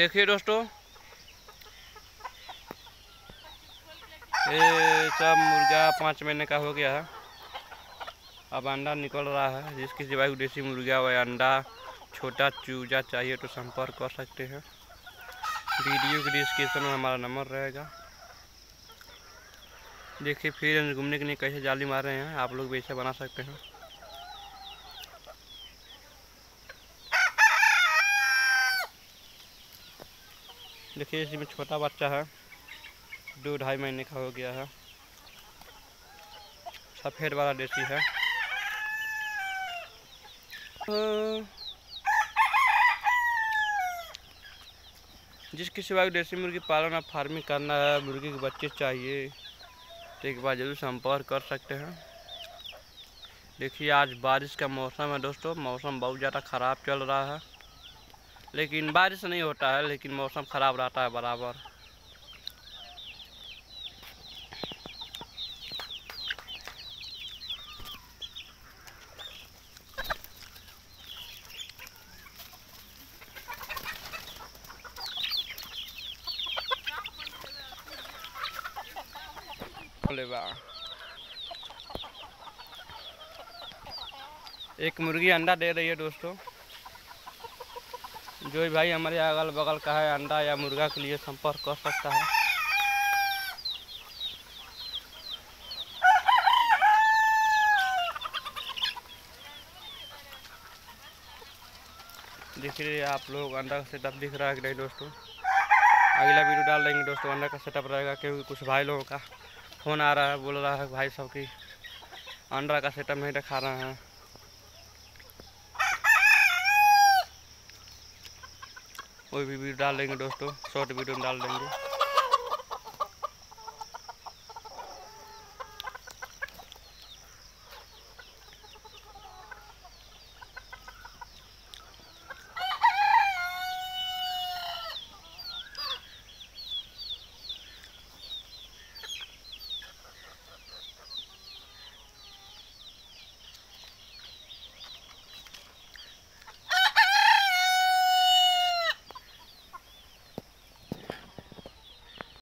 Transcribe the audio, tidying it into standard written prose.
देखिए दोस्तों ये सब मुर्गा 5 महीने का हो गया है, अब अंडा निकल रहा है। जिसकी सिवाय देसी मुर्गा व अंडा छोटा चूजा चाहिए तो संपर्क कर सकते हैं। वीडियो के डिस्क्रिप्शन में हमारा नंबर रहेगा। देखिए फिर घूमने के लिए कैसे जाली मार रहे हैं, आप लोग भी ऐसे बना सकते हैं। देखिए इसमें छोटा बच्चा है, 2-2.5 महीने का हो गया है, सफेद वाला देसी है। जिसके सिवाय देसी मुर्गी पालन और फार्मिंग करना है, मुर्गी के बच्चे चाहिए तो एक बार जरूर संपर्क कर सकते हैं। देखिए आज बारिश का मौसम है दोस्तों, मौसम बहुत ज़्यादा ख़राब चल रहा है, लेकिन बारिश नहीं होता है, लेकिन मौसम ख़राब रहता है बराबर। एक मुर्गी अंडा दे रही है दोस्तों। जो भाई हमारे अगल बगल का है अंडा या मुर्गा के लिए संपर्क कर सकता है। देखिए आप लोग अंडा का सेटअप दिख रहा है कि नहीं दोस्तों, अगला वीडियो डाल देंगे दोस्तों अंडा का सेटअप रहेगा। क्योंकि कुछ भाई लोगों का फोन आ रहा है, बोल रहा है भाई सब की अंडा का सेटअप नहीं दिखा रहा है। कोई भी वीडियो डाल देंगे दोस्तों, शॉर्ट वीडियो डाल देंगे।